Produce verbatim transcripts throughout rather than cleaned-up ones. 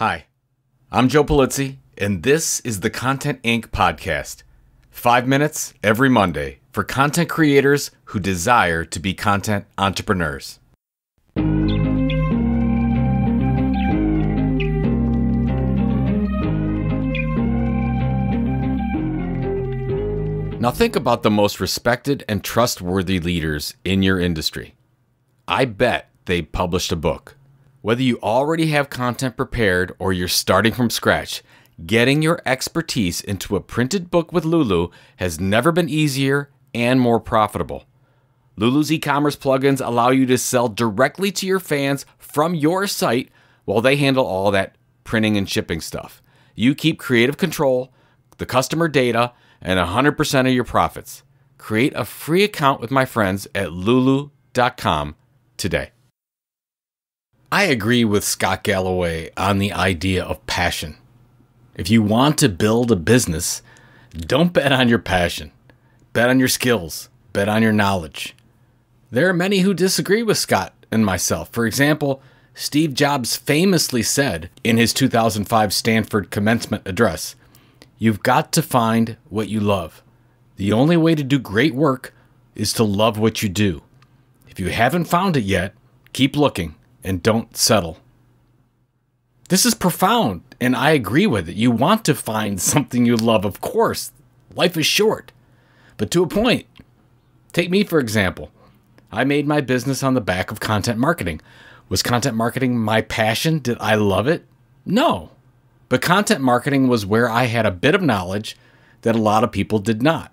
Hi, I'm Joe Polizzi, and this is the Content Incorporated podcast. Five minutes every Monday for content creators who desire to be content entrepreneurs. Now think about the most respected and trustworthy leaders in your industry. I bet they published a book. Whether you already have content prepared or you're starting from scratch, getting your expertise into a printed book with Lulu has never been easier and more profitable. Lulu's e-commerce plugins allow you to sell directly to your fans from your site while they handle all that printing and shipping stuff. You keep creative control, the customer data, and one hundred percent of your profits. Create a free account with my friends at Lulu dot com today. I agree with Scott Galloway on the idea of passion. If you want to build a business, don't bet on your passion. Bet on your skills. Bet on your knowledge. There are many who disagree with Scott and myself. For example, Steve Jobs famously said in his two thousand five Stanford commencement address, "You've got to find what you love. The only way to do great work is to love what you do. If you haven't found it yet, keep looking and don't settle." This is profound, and I agree with it. You want to find something you love, of course. Life is short, but to a point. Take me, for example. I made my business on the back of content marketing. Was content marketing my passion? Did I love it? No. But content marketing was where I had a bit of knowledge that a lot of people did not.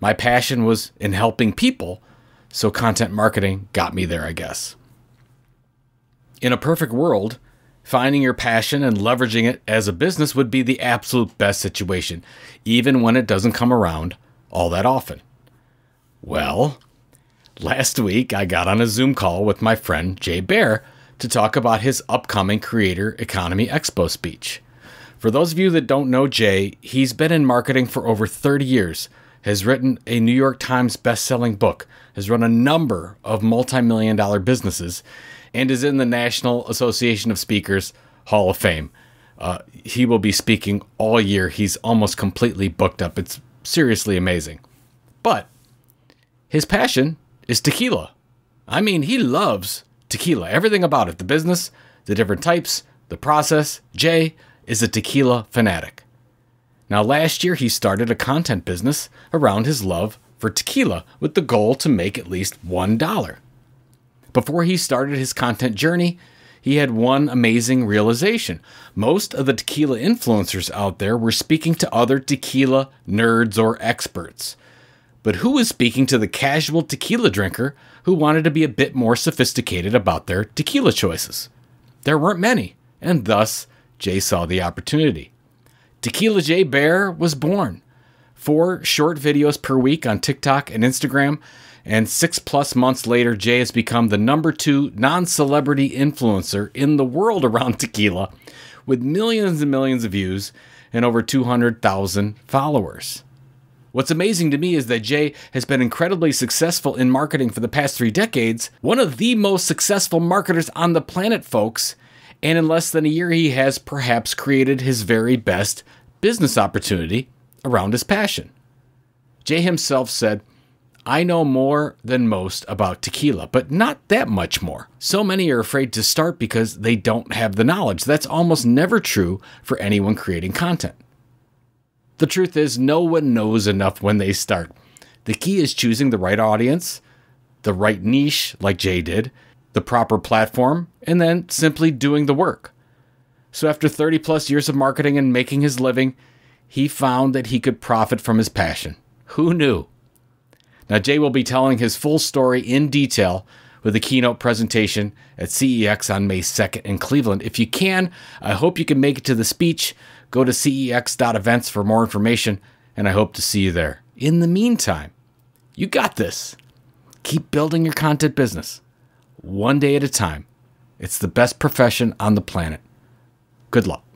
My passion was in helping people, so content marketing got me there, I guess. In a perfect world, finding your passion and leveraging it as a business would be the absolute best situation, even when it doesn't come around all that often. Well, last week I got on a Zoom call with my friend Jay Baer to talk about his upcoming Creator Economy Expo speech. For those of you that don't know Jay, he's been in marketing for over thirty years, has written a New York Times best-selling book, has run a number of multi-million dollar businesses, and is in the National Association of Speakers Hall of Fame. Uh, he will be speaking all year. He's almost completely booked up. It's seriously amazing. But his passion is tequila. I mean, he loves tequila. Everything about it, the business, the different types, the process. Jay is a tequila fanatic. Now, last year, he started a content business around his love for tequila with the goal to make at least one dollar. Before he started his content journey, he had one amazing realization. Most of the tequila influencers out there were speaking to other tequila nerds or experts. But who was speaking to the casual tequila drinker who wanted to be a bit more sophisticated about their tequila choices? There weren't many, and thus Jay saw the opportunity. Tequila Jay Baer was born. Four short videos per week on TikTok and Instagram, and six plus months later, Jay has become the number two non-celebrity influencer in the world around tequila, with millions and millions of views and over two hundred thousand followers. What's amazing to me is that Jay has been incredibly successful in marketing for the past three decades, one of the most successful marketers on the planet, folks, and in less than a year, he has perhaps created his very best business opportunity around his passion. Jay himself said, "I know more than most about tequila, but not that much more. So many are afraid to start because they don't have the knowledge. That's almost never true for anyone creating content." The truth is, no one knows enough when they start. The key is choosing the right audience, the right niche, like Jay did, the proper platform, and then simply doing the work. So after thirty plus years of marketing and making his living, he found that he could profit from his passion. Who knew? Now, Jay will be telling his full story in detail with a keynote presentation at C E X on May second in Cleveland. If you can, I hope you can make it to the speech. Go to C E X dot events for more information, and I hope to see you there. In the meantime, you got this. Keep building your content business, one day at a time. It's the best profession on the planet. Good luck.